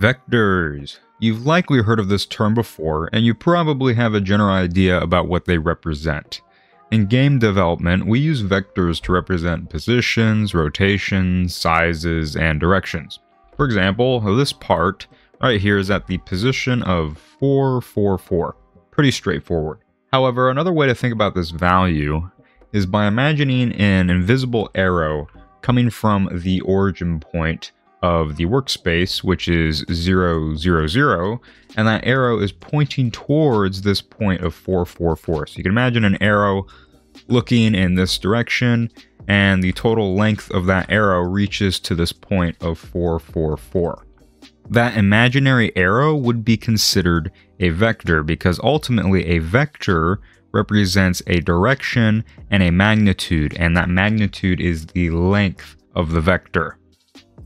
Vectors. You've likely heard of this term before, and you probably have a general idea about what they represent. In game development, we use vectors to represent positions, rotations, sizes, and directions. For example, this part right here is at the position of 4, 4, 4. Pretty straightforward. However, another way to think about this value is by imagining an invisible arrow coming from the origin point of the workspace, which is 0, 0, 0, and that arrow is pointing towards this point of 4, 4, 4. So you can imagine an arrow looking in this direction, and the total length of that arrow reaches to this point of 4, 4, 4. That imaginary arrow would be considered a vector, because ultimately a vector represents a direction and a magnitude, and that magnitude is the length of the vector.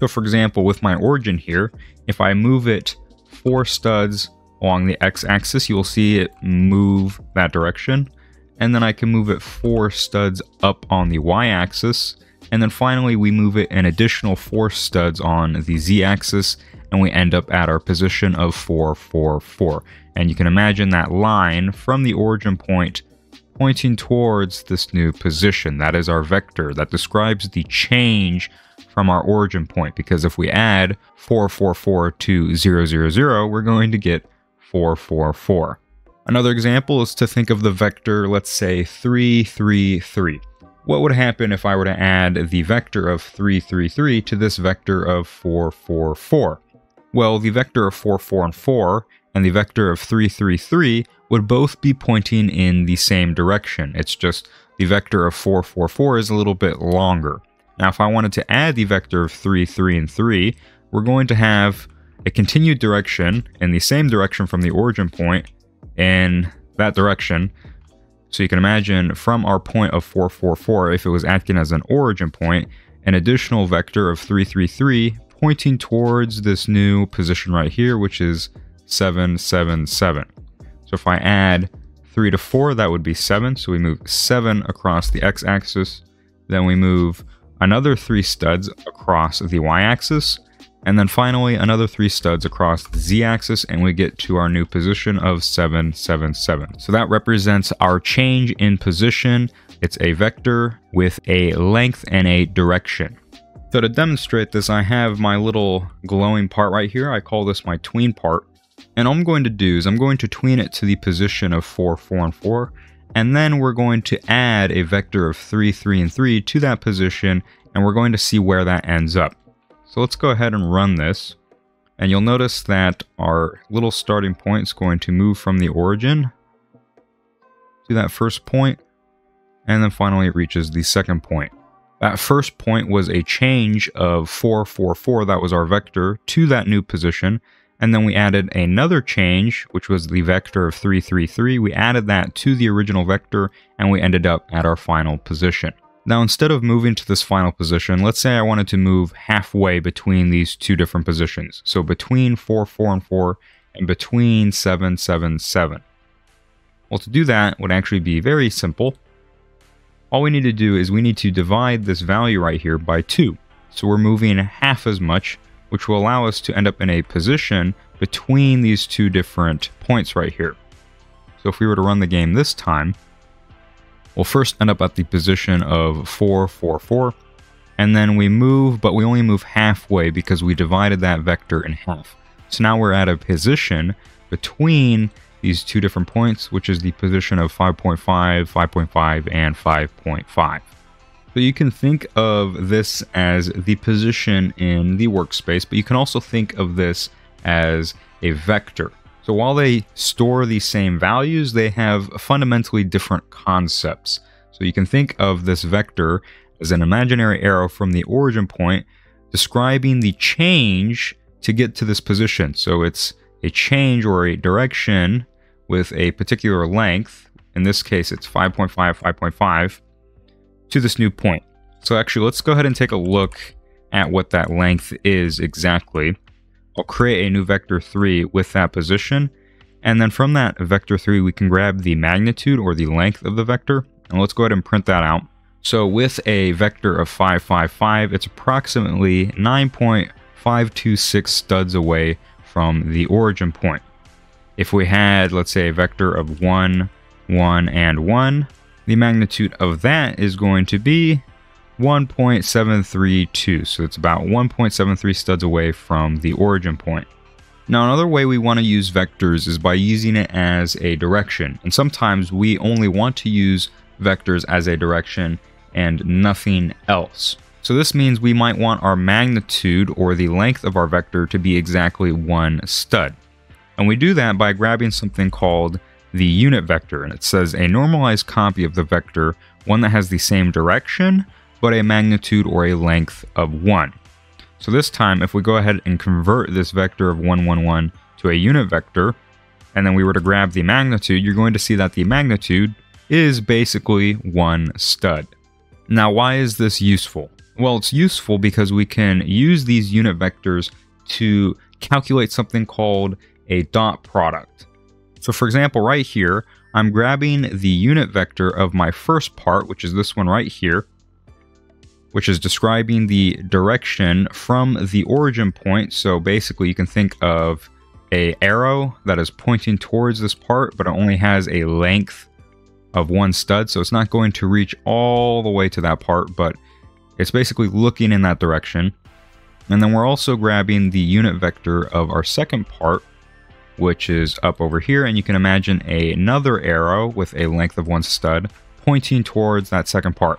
So for example, with my origin here, if I move it 4 studs along the x-axis, you'll see it move that direction. And then I can move it 4 studs up on the y-axis. And then finally, we move it an additional 4 studs on the z-axis, and we end up at our position of 4, 4, 4. And you can imagine that line from the origin point pointing towards this new position. That is our vector. That describes the change from our origin point, because if we add 444 to 000, we're going to get 444. Another example is to think of the vector, let's say 333. What would happen if I were to add the vector of 333 to this vector of 444? Well, the vector of 444 and the vector of 333 would both be pointing in the same direction. It's just the vector of 444 is a little bit longer. Now, if I wanted to add the vector of 3, 3, and 3, we're going to have a continued direction in the same direction from the origin point in that direction. So you can imagine from our point of 4, 4, 4, if it was acting as an origin point, an additional vector of 3, 3, 3 pointing towards this new position right here, which is 7, 7, 7. So if I add 3 to 4, that would be 7. So we move 7 across the x-axis, then we move another 3 studs across the y-axis, and then finally another 3 studs across the z-axis, and we get to our new position of 777. So that represents our change in position. It's a vector with a length and a direction. So to demonstrate this, I have my little glowing part right here. I call this my tween part, and all I'm going to do is I'm going to tween it to the position of 4, 4, and 4. And then we're going to add a vector of 3, 3, and 3 to that position, and we're going to see where that ends up. So let's go ahead and run this, and you'll notice that our little starting point is going to move from the origin to that first point, and then finally it reaches the second point. That first point was a change of 4, 4, 4, that was our vector, to that new position. And then we added another change, which was the vector of 333. We added that to the original vector, and we ended up at our final position. Now, instead of moving to this final position, let's say I wanted to move halfway between these two different positions. So between 4, 4, and 4, and between 7, 7, 7. Well, to do that would actually be very simple. All we need to do is we need to divide this value right here by 2. So we're moving half as much, which will allow us to end up in a position between these two different points right here. So if we were to run the game this time, we'll first end up at the position of 4, 4, 4, and then we move, but we only move halfway because we divided that vector in half. So now we're at a position between these two different points, which is the position of 5.5, 5.5, and 5.5. So you can think of this as the position in the workspace, but you can also think of this as a vector. So while they store the same values, they have fundamentally different concepts. So you can think of this vector as an imaginary arrow from the origin point describing the change to get to this position. So it's a change or a direction with a particular length. In this case, it's 5.5, 5.5. to this new point. So actually, let's go ahead and take a look at what that length is exactly. I'll create a new vector 3 with that position, and then from that vector 3 we can grab the magnitude or the length of the vector, and let's go ahead and print that out. So with a vector of 555, it's approximately 9.526 studs away from the origin point. If we had, let's say, a vector of 1, 1, and 1, the magnitude of that is going to be 1.732. So it's about 1.73 studs away from the origin point. Now, another way we want to use vectors is by using it as a direction. And sometimes we only want to use vectors as a direction and nothing else. So this means we might want our magnitude or the length of our vector to be exactly one stud. And we do that by grabbing something called the unit vector. And it says a normalized copy of the vector, one that has the same direction, but a magnitude or a length of 1. So this time, if we go ahead and convert this vector of 1, 1, 1 to a unit vector, and then we were to grab the magnitude, you're going to see that the magnitude is basically one stud. Now, why is this useful? Well, it's useful because we can use these unit vectors to calculate something called a dot product. So for example, right here, I'm grabbing the unit vector of my first part, which is this one right here, which is describing the direction from the origin point. So basically you can think of an arrow that is pointing towards this part, but it only has a length of one stud. So it's not going to reach all the way to that part, but it's basically looking in that direction. And then we're also grabbing the unit vector of our second part, which is up over here. And you can imagine another arrow with a length of one stud pointing towards that second part.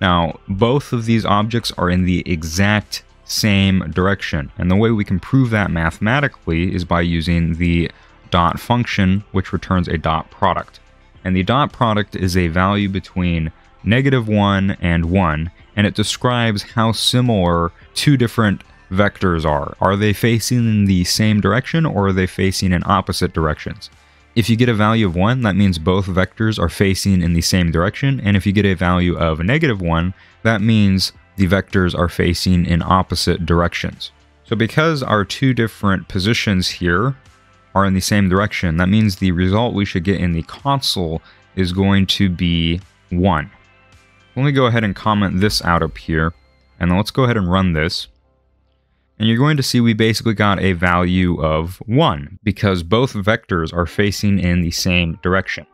Now, both of these objects are in the exact same direction. And the way we can prove that mathematically is by using the dot function, which returns a dot product. And the dot product is a value between -1 and 1, and it describes how similar two different vectors are. Are they facing in the same direction, or are they facing in opposite directions? If you get a value of 1, that means both vectors are facing in the same direction, and if you get a value of -1, that means the vectors are facing in opposite directions. So because our two different positions here are in the same direction, that means the result we should get in the console is going to be 1. Let me go ahead and comment this out up here, and then let's go ahead and run this. And you're going to see we basically got a value of 1 because both vectors are facing in the same direction.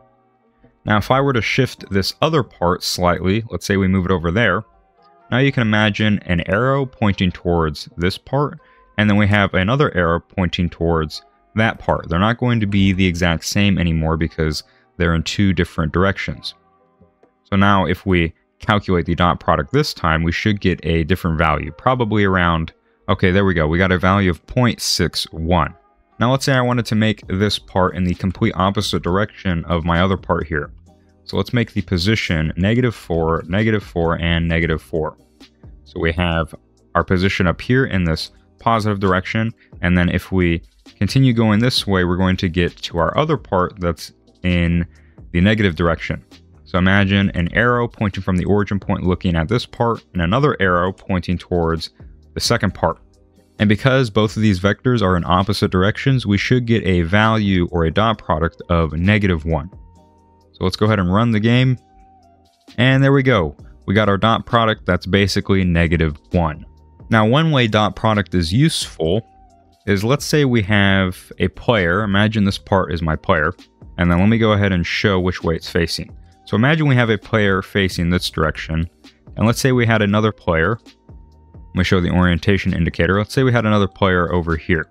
Now, if I were to shift this other part slightly, let's say we move it over there. Now you can imagine an arrow pointing towards this part, and then we have another arrow pointing towards that part. They're not going to be the exact same anymore because they're in two different directions. So now if we calculate the dot product this time, we should get a different value, probably around, okay, there we go. We got a value of 0.61. Now let's say I wanted to make this part in the complete opposite direction of my other part here. So let's make the position -4, -4, and -4. So we have our position up here in this positive direction. And then if we continue going this way, we're going to get to our other part that's in the negative direction. So imagine an arrow pointing from the origin point looking at this part and another arrow pointing towards the second part. And because both of these vectors are in opposite directions, we should get a value or a dot product of -1. So let's go ahead and run the game. And there we go. We got our dot product that's basically -1. Now, one way dot product is useful is, let's say we have a player. Imagine this part is my player. And then let me go ahead and show which way it's facing. So imagine we have a player facing this direction, and let's say we had another player. Let me show the orientation indicator. Let's say we had another player over here,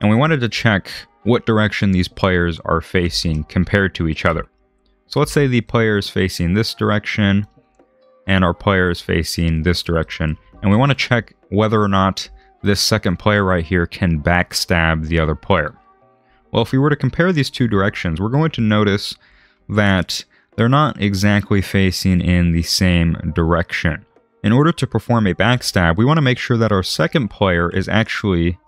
and we wanted to check what direction these players are facing compared to each other. So let's say the player is facing this direction, and our player is facing this direction, and we want to check whether or not this second player right here can backstab the other player. Well, if we were to compare these two directions, we're going to notice that they're not exactly facing in the same direction. In order to perform a backstab, we want to make sure that our second player is actually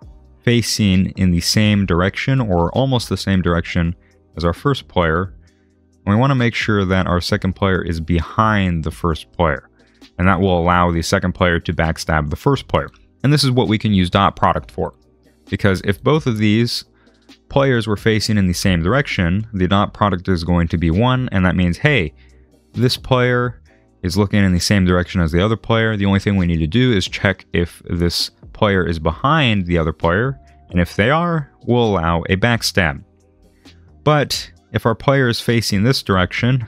facing in the same direction or almost the same direction as our first player. And we want to make sure that our second player is behind the first player, and that will allow the second player to backstab the first player. And this is what we can use dot product for, because if both of these players were facing in the same direction, the dot product is going to be 1, and that means, hey, this player is looking in the same direction as the other player. The only thing we need to do is check if this player is behind the other player, and if they are, we'll allow a backstab. But if our player is facing this direction,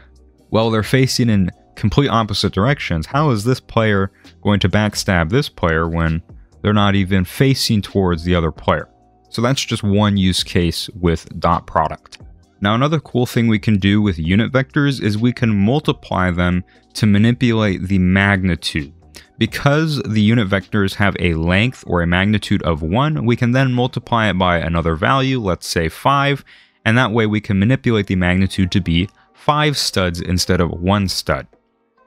well, they're facing in complete opposite directions. How is this player going to backstab this player when they're not even facing towards the other player? So that's just one use case with dot product. Now, another cool thing we can do with unit vectors is we can multiply them to manipulate the magnitude. Because the unit vectors have a length or a magnitude of 1, we can then multiply it by another value, let's say 5, and that way we can manipulate the magnitude to be 5 studs instead of 1 stud.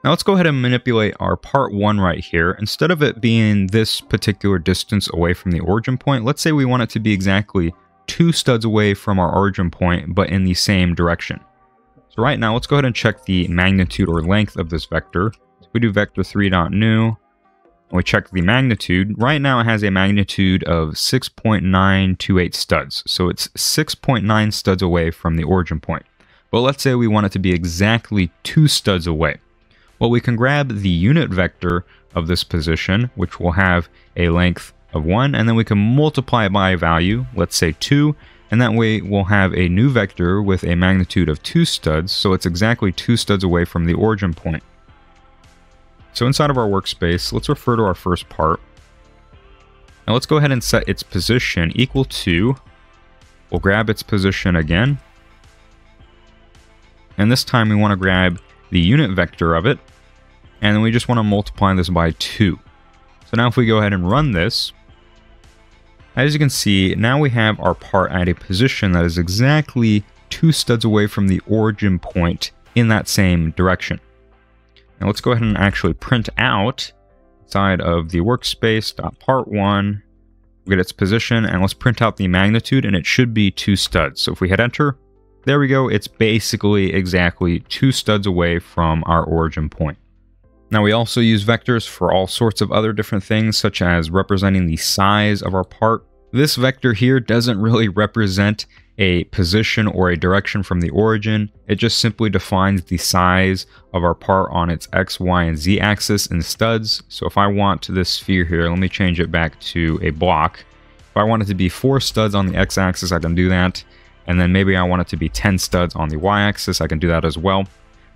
Now let's go ahead and manipulate our part 1 right here. Instead of it being this particular distance away from the origin point, let's say we want it to be exactly 2 studs away from our origin point, but in the same direction. So right now, let's go ahead and check the magnitude or length of this vector. So we do vector3.new, and we check the magnitude. Right now, it has a magnitude of 6.928 studs. So it's 6.9 studs away from the origin point. But let's say we want it to be exactly 2 studs away. Well, we can grab the unit vector of this position, which will have a length of 1, and then we can multiply it by a value, let's say 2, and that way we'll have a new vector with a magnitude of 2 studs, so it's exactly 2 studs away from the origin point. So inside of our workspace, let's refer to our first part. Now let's go ahead and set its position equal to, we'll grab its position again, and this time we want to grab the unit vector of it, and then we just want to multiply this by 2. So now if we go ahead and run this, as you can see, now we have our part at a position that is exactly 2 studs away from the origin point in that same direction. Now let's go ahead and actually print out inside of the workspace.part1. We get its position, and let's print out the magnitude, and it should be 2 studs. So if we hit enter, there we go. It's basically exactly 2 studs away from our origin point. Now we also use vectors for all sorts of other different things, such as representing the size of our part. This vector here doesn't really represent a position or a direction from the origin. It just simply defines the size of our part on its X, Y, and Z axis in studs. So if I want this sphere here, let me change it back to a block. If I want it to be 4 studs on the X axis, I can do that. And then maybe I want it to be 10 studs on the Y axis. I can do that as well.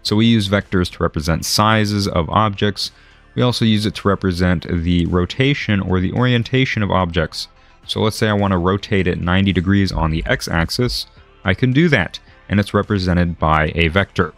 So we use vectors to represent sizes of objects. We also use it to represent the rotation or the orientation of objects. So let's say I want to rotate it 90 degrees on the x-axis. I can do that, and it's represented by a vector.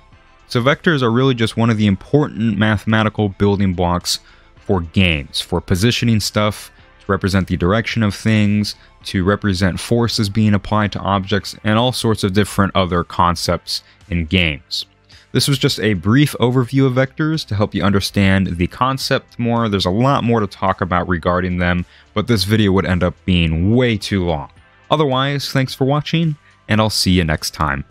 So vectors are really just one of the important mathematical building blocks for games, for positioning stuff, to represent the direction of things, to represent forces being applied to objects, and all sorts of different other concepts in games. This was just a brief overview of vectors to help you understand the concept more. There's a lot more to talk about regarding them, but this video would end up being way too long. Otherwise, thanks for watching, and I'll see you next time.